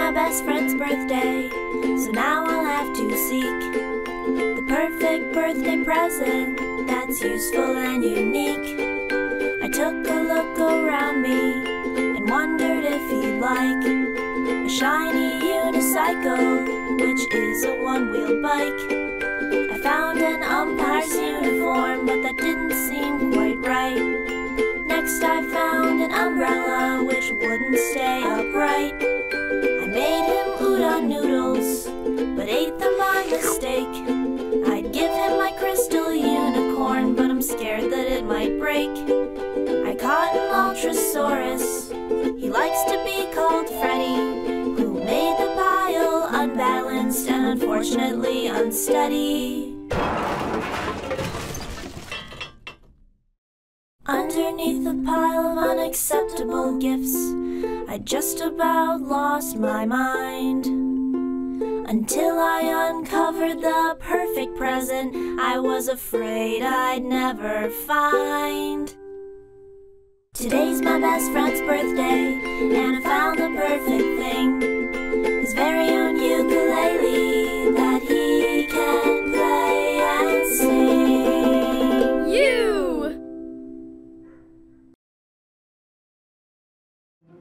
my best friend's birthday, so now I'll have to seek the perfect birthday present that's useful and unique. I took a look around me and wondered if he'd like a shiny unicycle, which is a one-wheel bike. I found an umpire's uniform, but that didn't seem quite right. Next I found an umbrella which wouldn't stay upright. I made him udon noodles, but ate them by mistake. I'd give him my crystal unicorn, but I'm scared that it might break. I caught an Ultrasaurus, he likes to be called Freddy, who made the pile unbalanced and unfortunately unsteady. Underneath a pile of unacceptable gifts, I just about lost my mind. Until I uncovered the perfect present I was afraid I'd never find. Today's my best friend's birthday, and I found the perfect thing, his very own ukulele that he can play and sing.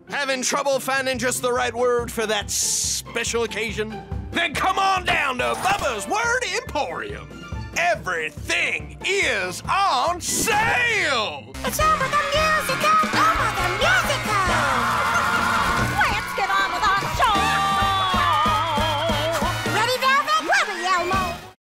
Having trouble finding just the right word for that special occasion? Then come on down to Bubba's Word Emporium. Everything is on sale! It's over the musical! Over the musical!